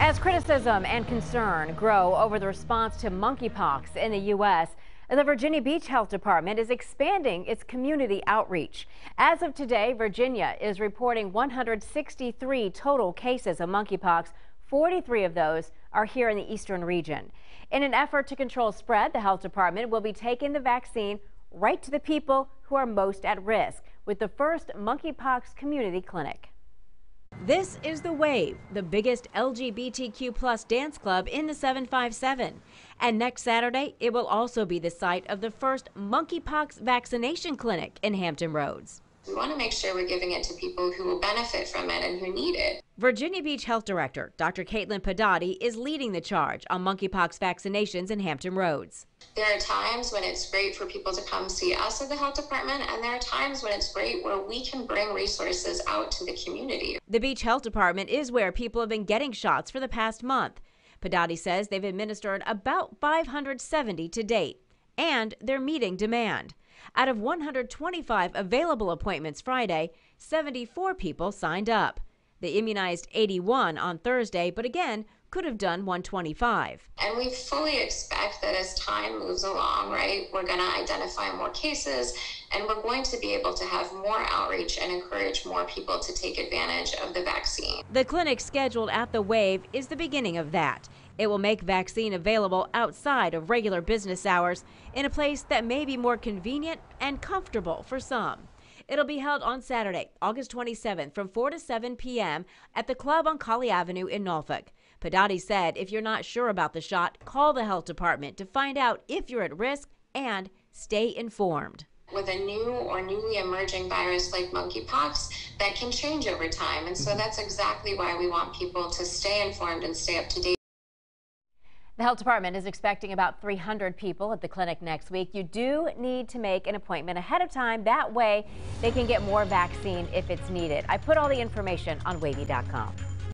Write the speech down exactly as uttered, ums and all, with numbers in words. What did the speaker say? As criticism and concern grow over the response to monkeypox in the U S, the Virginia Beach Health Department is expanding its community outreach. As of today, Virginia is reporting one hundred sixty-three total cases of monkeypox. forty-three of those are here in the eastern region. In an effort to control spread, the health department will be taking the vaccine right to the people who are most at risk with the first monkeypox community clinic. This is The Wave, the biggest L G B T Q plus dance club in the seven five seven. And next Saturday, it will also be the site of the first monkeypox vaccination clinic in Hampton Roads. We want to make sure we're giving it to people who will benefit from it and who need it. Virginia Beach Health Director Doctor Caitlin Pedati is leading the charge on monkeypox vaccinations in Hampton Roads. There are times when it's great for people to come see us at the health department, and there are times when it's great where we can bring resources out to the community. The Beach Health Department is where people have been getting shots for the past month. Pedati says they've administered about five hundred seventy to date, and they're meeting demand. Out of one hundred twenty-five available appointments Friday, seventy-four people signed up. They immunized eighty-one on Thursday, but again, could have done one hundred twenty-five. And we fully expect that as time moves along, right, we're going to identify more cases, and we're going to be able to have more outreach and encourage more people to take advantage of the vaccine. The clinic scheduled at The Wave is the beginning of that. It will make vaccine available outside of regular business hours in a place that may be more convenient and comfortable for some. It'll be held on Saturday, August twenty-seventh from four to seven p m at the club on Colley Avenue in Norfolk. Pedati said if you're not sure about the shot, call the health department to find out if you're at risk and stay informed. With a new or newly emerging virus like monkeypox, that can change over time. And so that's exactly why we want people to stay informed and stay up to date. The health department is expecting about three hundred people at the clinic next week. You do need to make an appointment ahead of time. That way they can get more vaccine if it's needed. I put all the information on wavy dot com.